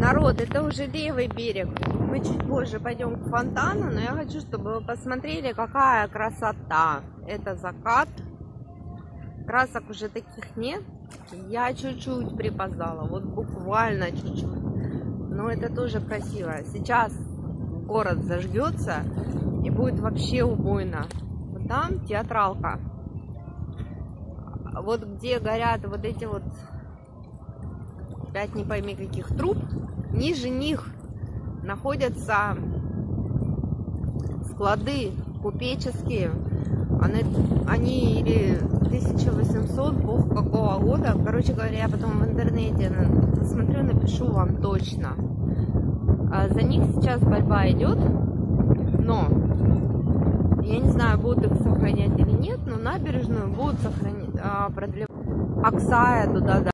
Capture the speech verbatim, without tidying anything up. Народ, это уже левый берег. Мы чуть позже пойдем к фонтану, но я хочу, чтобы вы посмотрели, какая красота. Это закат. Красок уже таких нет. Я чуть-чуть припоздала, вот буквально чуть-чуть. Но это тоже красиво. Сейчас город зажгется и будет вообще убойно. Вот там театралка. Вот где горят вот эти вот, опять не пойми каких труб, ниже них находятся склады купеческие. Они, они или тысяча восемьсот, бог какого года. Короче говоря, я потом в интернете посмотрю, напишу вам точно. За них сейчас борьба идет, но я не знаю, будут их сохранять или нет, но набережную будут сохранять, продлевать. Аксая туда, да.